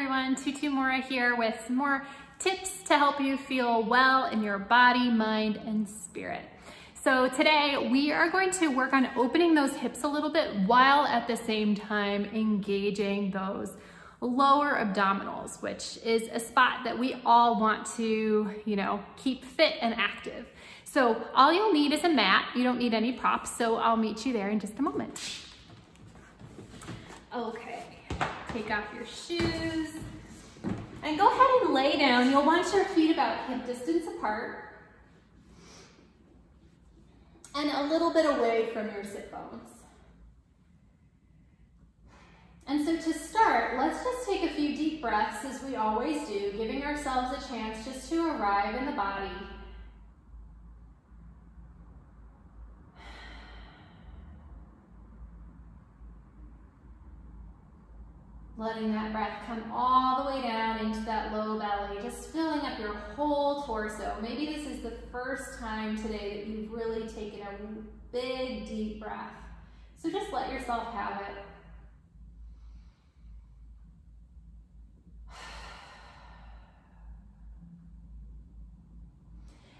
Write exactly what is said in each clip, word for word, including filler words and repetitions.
everyone, Tutu Mora here with some more tips to help you feel well in your body, mind, and spirit. So today we are going to work on opening those hips a little bit while at the same time engaging those lower abdominals, which is a spot that we all want to, you know, keep fit and active. So all you'll need is a mat. You don't need any props, so I'll meet you there in just a moment. Okay, take off your shoes and go ahead and lay down. You'll want your feet about hip distance apart and a little bit away from your sit bones. And so to start, let's just take a few deep breaths as we always do, giving ourselves a chance just to arrive in the body. Letting that breath come all the way down into that low belly, just filling up your whole torso. Maybe this is the first time today that you've really taken a big, deep breath. So just let yourself have it.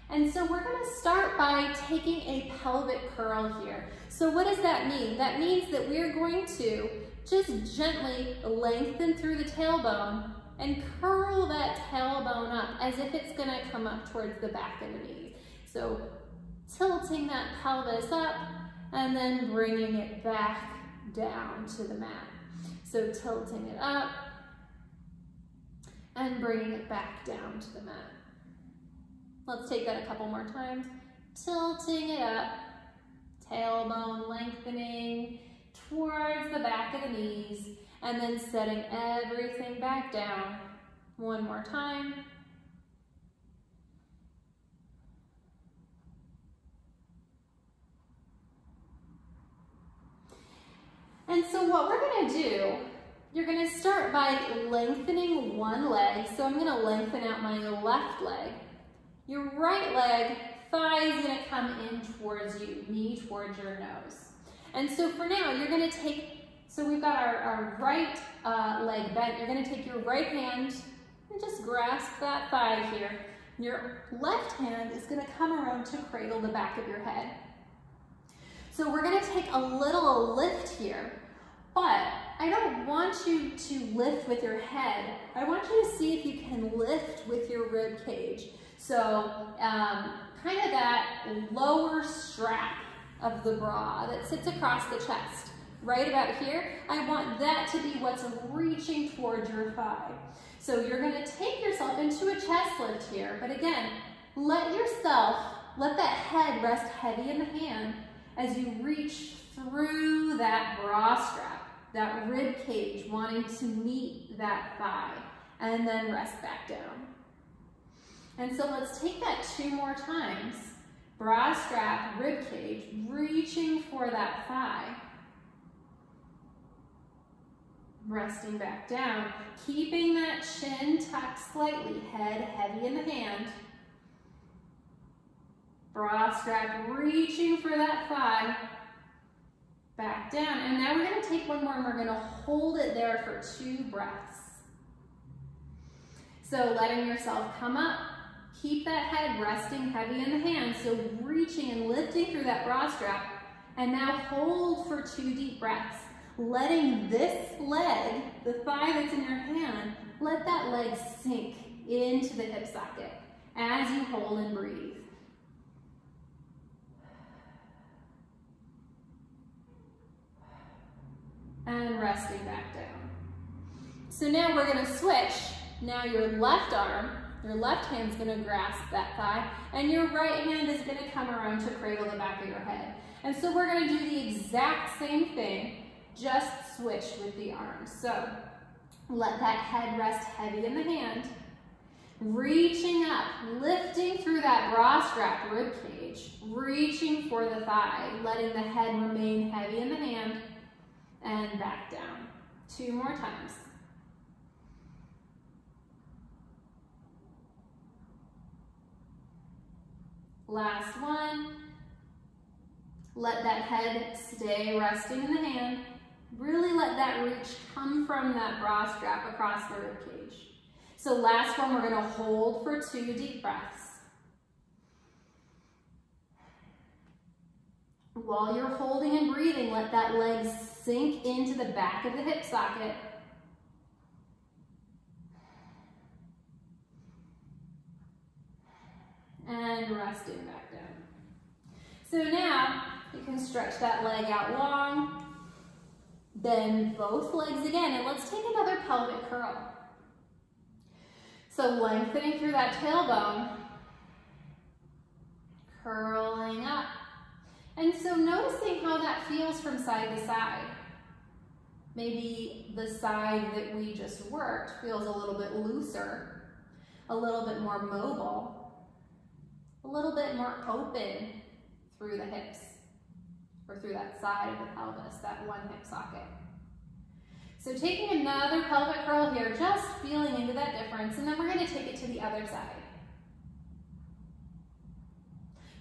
And so we're going to start by taking a pelvic curl here. So what does that mean? That means that we're going to just gently lengthen through the tailbone and curl that tailbone up as if it's going to come up towards the back of the knee. So tilting that pelvis up and then bringing it back down to the mat. So tilting it up and bringing it back down to the mat. Let's take that a couple more times. Tilting it up, tailbone lengthening towards the back of the knees, and then setting everything back down. One more time. And so what we're going to do, you're going to start by lengthening one leg. So I'm going to lengthen out my left leg. Your right leg, thigh is going to come in towards you, knee towards your nose. And so for now, you're going to take, so we've got our, our right uh, leg bent. You're going to take your right hand and just grasp that thigh here. Your left hand is going to come around to cradle the back of your head. So we're going to take a little lift here, but I don't want you to lift with your head. I want you to see if you can lift with your rib cage. So um, kind of that lower strap of the bra that sits across the chest, right about here. I want that to be what's reaching towards your thigh. So you're gonna take yourself into a chest lift here, but again, let yourself, let that head rest heavy in the hand as you reach through that bra strap, that rib cage wanting to meet that thigh, and then rest back down. And so let's take that two more times. Bra strap, rib cage, reaching for that thigh. Resting back down, keeping that chin tucked slightly, head heavy in the hand. Bra strap, reaching for that thigh. Back down, and now we're gonna take one more and we're gonna hold it there for two breaths. So letting yourself come up, keep that head resting heavy in the hand, so reaching and lifting through that bra strap, and now hold for two deep breaths, letting this leg, the thigh that's in your hand, let that leg sink into the hip socket as you hold and breathe. And resting back down. So now we're going to switch. Now your left arm, your left hand's going to grasp that thigh, and your right hand is going to come around to cradle the back of your head. And so we're going to do the exact same thing, just switch with the arms. So let that head rest heavy in the hand, reaching up, lifting through that bra strap, rib cage, reaching for the thigh, letting the head remain heavy in the hand, and back down. Two more times. Last one, let that head stay resting in the hand, Really let that reach come from that bra strap across the ribcage. So last one, we're gonna hold for two deep breaths. While you're holding and breathing, let that leg sink into the back of the hip socket. And resting back down. So now you can stretch that leg out long, bend both legs again, and let's take another pelvic curl. So lengthening through that tailbone, curling up. And so noticing how that feels from side to side. Maybe the side that we just worked feels a little bit looser, a little bit more mobile, a little bit more open through the hips or through that side of the pelvis, that one hip socket. So taking another pelvic curl here, just feeling into that difference, and then we're going to take it to the other side.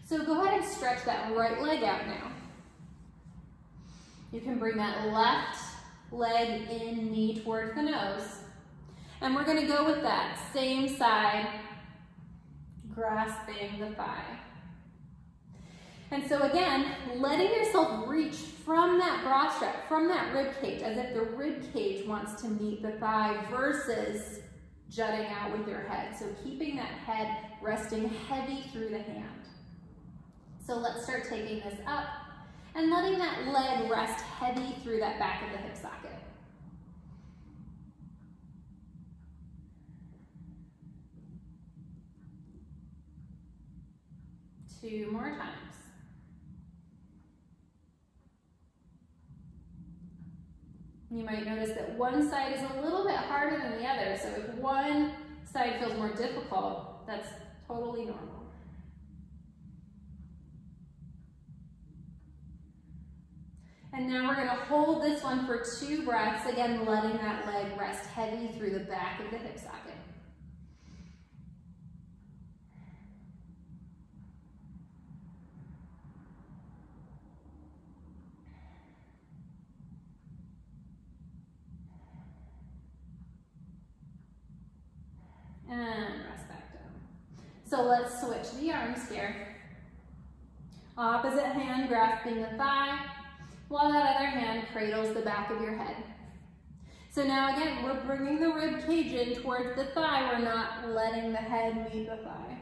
So go ahead and stretch that right leg out now. You can bring that left leg in, knee towards the nose, and we're going to go with that same side, grasping the thigh. And so again, letting yourself reach from that bra strap, from that rib cage, as if the rib cage wants to meet the thigh versus jutting out with your head. So keeping that head resting heavy through the hand. So let's start taking this up and letting that leg rest heavy through that back of the hip socket. Two more times. You might notice that one side is a little bit harder than the other, so if one side feels more difficult, that's totally normal. And now we're going to hold this one for two breaths, again letting that leg rest heavy through the back of the hip socket. And rest back down. So let's switch the arms here. Opposite hand grasping the thigh, while that other hand cradles the back of your head. So now again, we're bringing the rib cage in towards the thigh. We're not letting the head meet the thigh.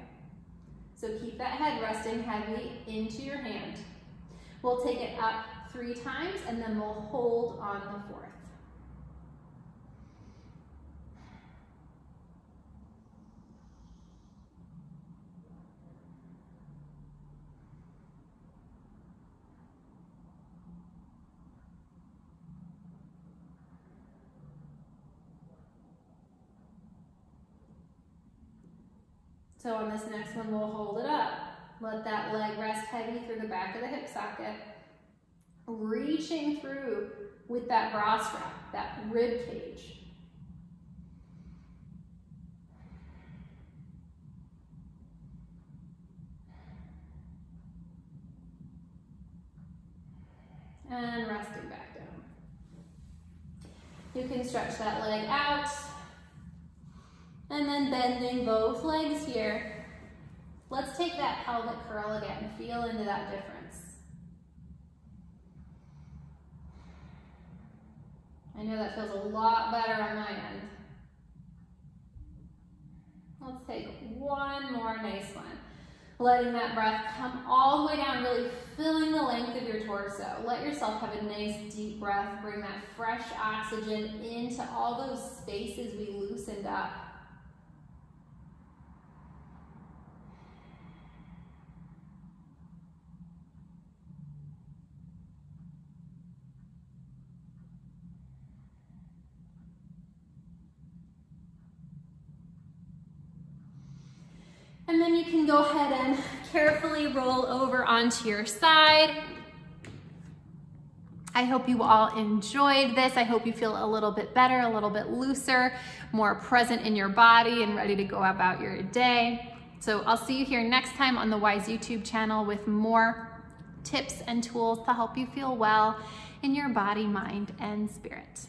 So keep that head resting heavily into your hand. We'll take it up three times and then we'll hold on the fourth. So on this next one, we'll hold it up. Let that leg rest heavy through the back of the hip socket. Reaching through with that bra strap, that rib cage. And resting back down. You can stretch that leg out. And then bending both legs here, let's take that pelvic curl again, feel into that difference. I know that feels a lot better on my end. Let's take one more nice one. Letting that breath come all the way down, really filling the length of your torso. Let yourself have a nice deep breath, bring that fresh oxygen into all those spaces we loosened up. And then you can go ahead and carefully roll over onto your side. I hope you all enjoyed this. I hope you feel a little bit better, a little bit looser, more present in your body and ready to go about your day. So I'll see you here next time on the Wise YouTube channel with more tips and tools to help you feel well in your body, mind, and spirit.